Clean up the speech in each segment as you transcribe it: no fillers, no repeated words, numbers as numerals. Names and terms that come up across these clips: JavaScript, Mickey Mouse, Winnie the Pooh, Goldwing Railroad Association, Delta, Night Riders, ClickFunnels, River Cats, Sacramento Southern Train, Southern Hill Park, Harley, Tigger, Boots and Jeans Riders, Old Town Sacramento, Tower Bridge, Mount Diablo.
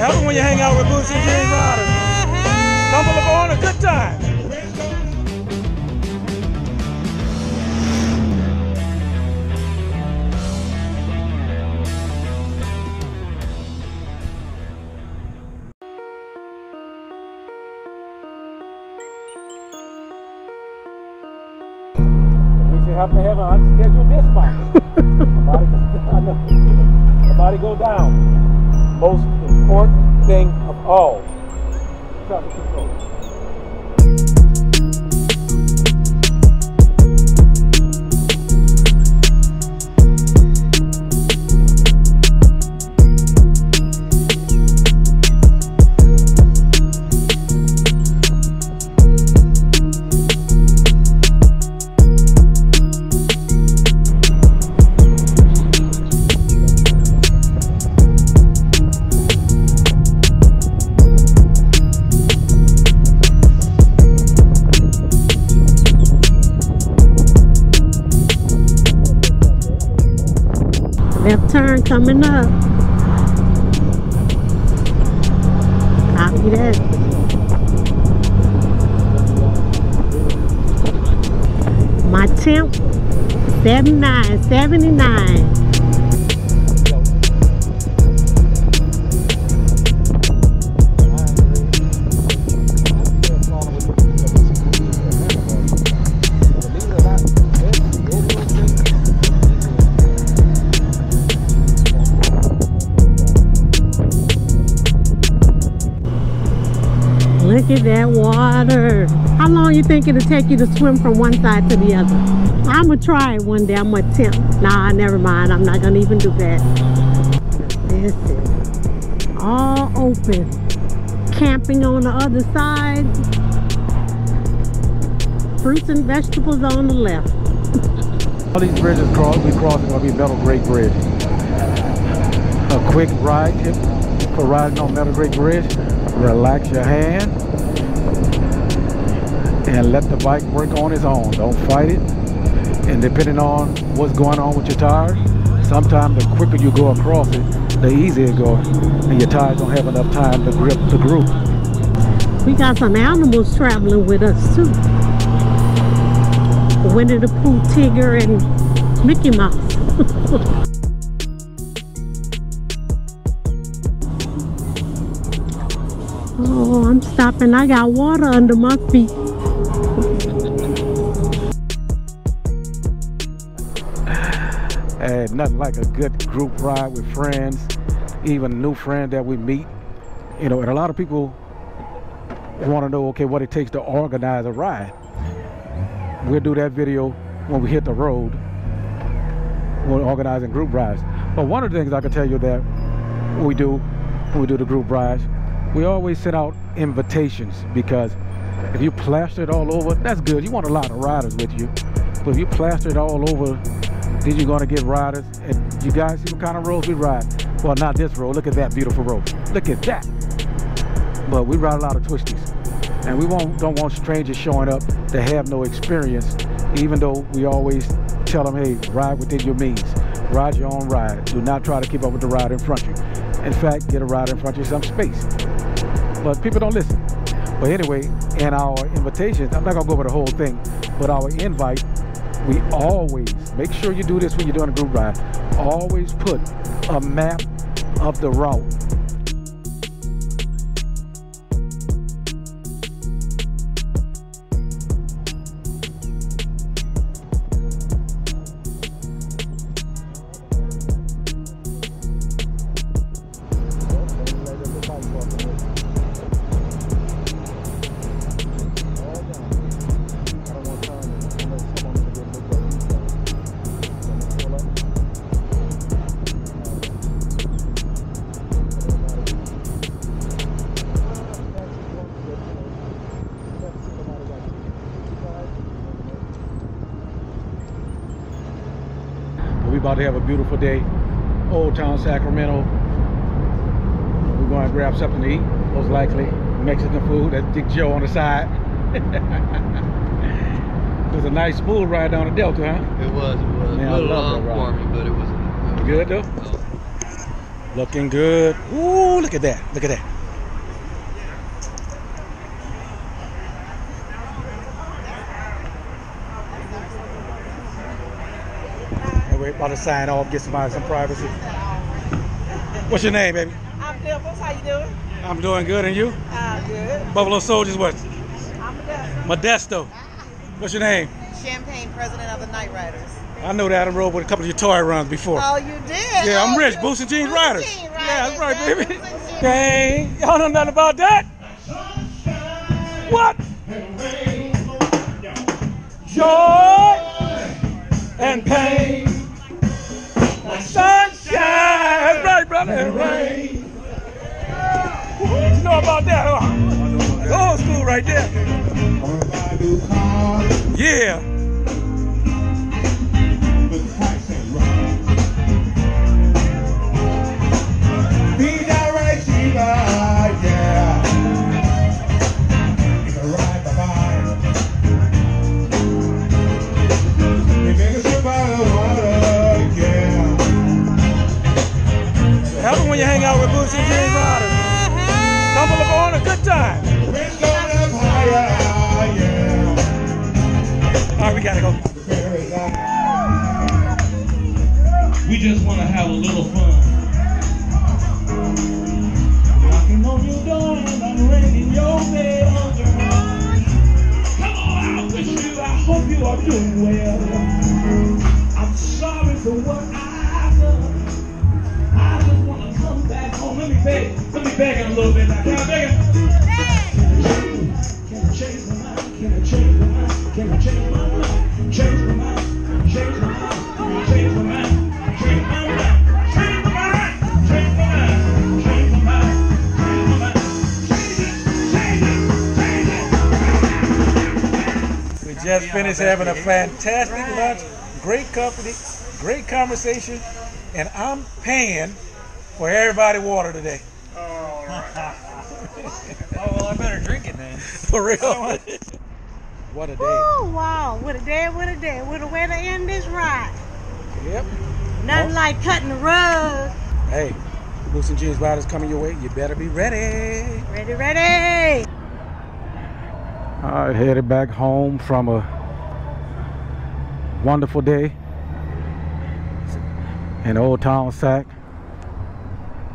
Happen when you hang out with Boots and Jeans Riders. Stumble upon a good time. Have to have an unscheduled dispatch. Somebody go down. Most important thing of all. Traffic control. Left turn coming up. Copy that. My temp, 79, 79. Look at that water. How long you think it'll take you to swim from one side to the other? I'm gonna try it one day. I'm gonna attempt. Nah, never mind. I'm not gonna even do that. This is all open. Camping on the other side. Fruits and vegetables on the left. All these bridges we cross are gonna be Metal Great Bridge. A quick ride tip for riding on Metal Great Bridge. Relax your hand and let the bike work on its own. Don't fight it. And depending on what's going on with your tires, sometimes the quicker you go across it, the easier it goes. And your tires don't have enough time to grip the groove. We got some animals traveling with us too. Winnie the Pooh, Tigger, and Mickey Mouse. Oh, I'm stopping. I got water under my feet. Hey, nothing like a good group ride with friends, even new friends that we meet. You know, and a lot of people want to know, okay, what it takes to organize a ride. We'll do that video when we hit the road. We're organizing group rides. But one of the things I can tell you that we do when we do the group rides, we always send out invitations, because if you plaster it all over, that's good. You want a lot of riders with you. But if you plaster it all over, then you're going to get riders. And you guys see what kind of roads we ride. Well, not this road. Look at that beautiful road. Look at that. But we ride a lot of twisties. And we don't want strangers showing up that have no experience, even though we always tell them, hey, ride within your means. Ride your own ride. Do not try to keep up with the rider in front of you. In fact, get a rider in front of you some space. But people don't listen. But anyway, in our invitations, I'm not gonna go over the whole thing, but our invite, we always, make sure you do this when you're doing a group ride, always put a map of the route. About to have a beautiful day. Old Town Sacramento. We're going to grab something to eat, most likely Mexican food. That's Dick Joe on the side. It was a nice smooth ride down the Delta, huh? It was. Man, a little long for me, but it was good though. Looking good. Ooh, look at that. Look at that. And we're about to sign off, get somebody some privacy. What's your name, baby? I'm Dimples. How you doing? I'm doing good, and you? I'm good. Buffalo Soldiers, what? I'm Modesto. Modesto. What's your name? Champagne, president of the Night Riders. I know that. I rode with a couple of your toy runs before. Oh, you did? Yeah, I'm Rich. Boots and Jeans Riders. Yeah, that's right, baby. Dang. Y'all know nothing about that? What? Joy and pain. Like sunshine. That's right, brother. And rain. You know about that, huh? That's old school right there. Yeah. Happen when you hang out with Boots and Jeans Riders. Stumble upon a good time. Alright, we gotta go. We just wanna have a little fun. Knocking on your door and I'm ringing your bell. Come on, I wish you, I hope you are doing well. I'm sorry for what I've done. I just wanna come back home. Let me beg. Let me beg in a little bit now. Can I beg in? Can I change my mind? Can I change my mind? Can I change my mind? Change my mind. Change my mind. Change my mind. Change my mind. We just finished having a fantastic lunch. Great company. Great conversation. And I'm paying for everybody's water today. All right. Oh, well, I better drink it then. For real. What a day. Oh, wow. What a day, what a day. What a way to end this ride. Yep. Nothing like cutting the rug. Hey, Boots and Jeans Riders coming your way. You better be ready. Ready, ready. All right, headed back home from a wonderful day in Old Town Sac.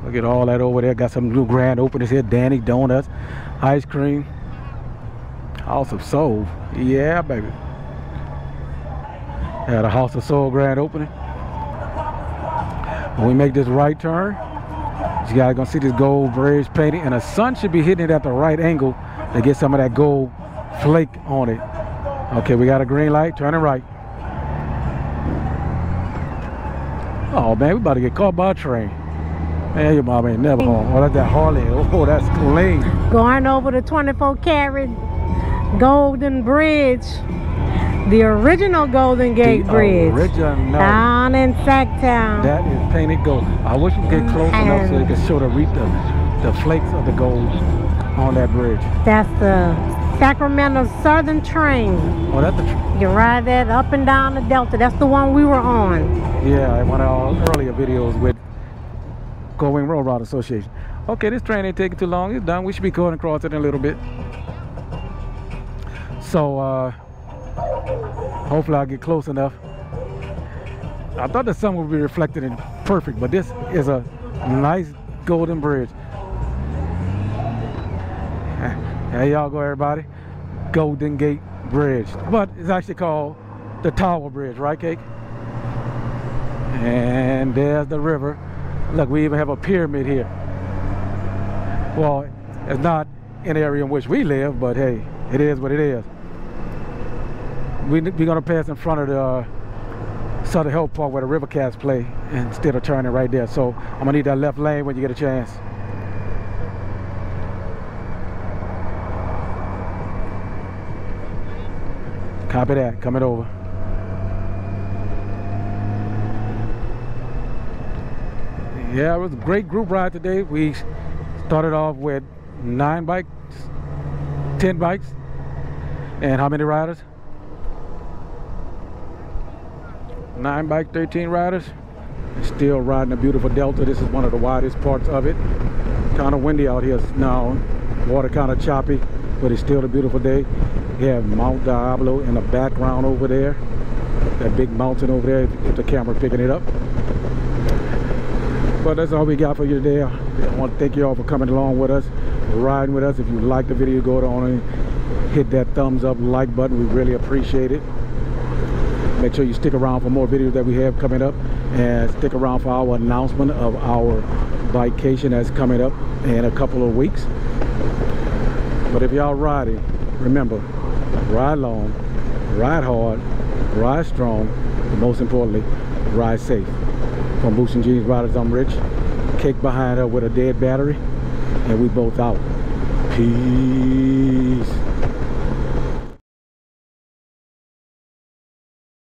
Look at all that over there. Got some new grand openings here. Danny Donuts, ice cream, House of Soul. Yeah, baby. Had a House of Soul grand opening. When we make this right turn, you guys gonna see this gold bridge painting, and the sun should be hitting it at the right angle to get some of that gold flake on it. Okay, we got a green light, turning right. Oh man, we about to get caught by a train. Man, your mom ain't never home. Oh, that's that Harley. Oh, that's clean. Going over the 24-karat Golden Bridge. The original Golden Gate Bridge. Original. Down in Sac Town. That is painted gold. I wish we could get close enough so they could show the flakes of the gold on that bridge. That's the Sacramento Southern Train. Oh, that's the train. You ride that up and down the Delta. That's the one we were on. Yeah, in one of our earlier videos with Goldwing Railroad Association. Okay, this train ain't taking too long. It's done. We should be going across it in a little bit. So, hopefully I'll get close enough. I thought the sun would be reflected in perfect, but this is a nice golden bridge. There y'all go, everybody. Golden Gate Bridge. But it's actually called the Tower Bridge, right, Cake? And there's the river. Look, we even have a pyramid here. Well, it's not an area in which we live, but hey, it is what it is. We're gonna pass in front of the Southern Hill Park where the River Cats play instead of turning right there. So I'm gonna need that left lane when you get a chance. Copy that, coming over. Yeah, it was a great group ride today. We started off with 9 bikes, 10 bikes, and how many riders? 9 bikes, 13 riders. Still riding a beautiful Delta. This is one of the widest parts of it. Kind of windy out here now. Water kind of choppy, but it's still a beautiful day. You have Mount Diablo in the background over there. That big mountain over there, if the camera picking it up. But that's all we got for you today. I want to thank you all for coming along with us, riding with us. If you like the video, go on and hit that thumbs up, like button. We really appreciate it. Make sure you stick around for more videos that we have coming up, and stick around for our announcement of our vacation that's coming up in a couple of weeks. But if y'all riding, remember, ride long, ride hard, ride strong, and most importantly, ride safe. From Boots and Jeans Riders, I'm Rich. Cake behind her with a dead battery, and we both out. Peace.